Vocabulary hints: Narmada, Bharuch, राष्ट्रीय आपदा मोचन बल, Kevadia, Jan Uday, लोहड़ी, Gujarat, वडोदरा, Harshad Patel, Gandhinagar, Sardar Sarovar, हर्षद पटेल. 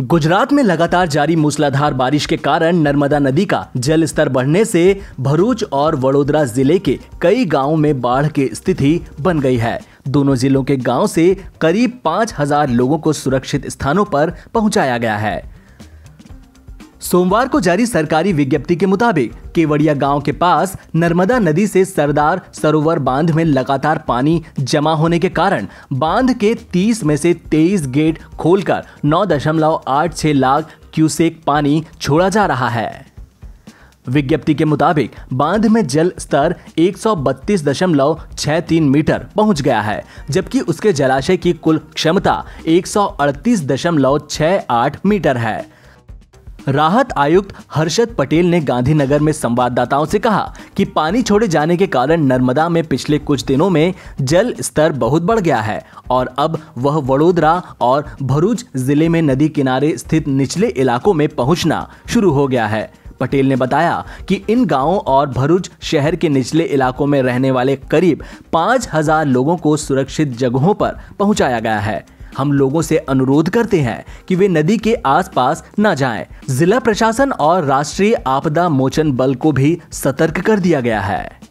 गुजरात में लगातार जारी मूसलाधार बारिश के कारण नर्मदा नदी का जल स्तर बढ़ने से भरूच और वडोदरा जिले के कई गांवों में बाढ़ की स्थिति बन गई है। दोनों जिलों के गांव से करीब 5000 लोगों को सुरक्षित स्थानों पर पहुंचाया गया है। सोमवार को जारी सरकारी विज्ञप्ति के मुताबिक केवड़िया गांव के पास नर्मदा नदी से सरदार सरोवर बांध में लगातार पानी जमा होने के कारण बांध के 30 में से 23 गेट खोलकर 9.86 लाख क्यूसेक पानी छोड़ा जा रहा है। विज्ञप्ति के मुताबिक बांध में जल स्तर 132.63 मीटर पहुंच गया है, जबकि उसके जलाशय की कुल क्षमता 138.68 मीटर है। राहत आयुक्त हर्षद पटेल ने गांधीनगर में संवाददाताओं से कहा कि पानी छोड़े जाने के कारण नर्मदा में पिछले कुछ दिनों में जल स्तर बहुत बढ़ गया है और अब वह वडोदरा और भरूच जिले में नदी किनारे स्थित निचले इलाकों में पहुंचना शुरू हो गया है। पटेल ने बताया कि इन गांवों और भरूच शहर के निचले इलाकों में रहने वाले करीब 5000 लोगों को सुरक्षित जगहों पर पहुंचाया गया है। हम लोगों से अनुरोध करते हैं कि वे नदी के आसपास न जाएं। जिला प्रशासन और राष्ट्रीय आपदा मोचन बल को भी सतर्क कर दिया गया है।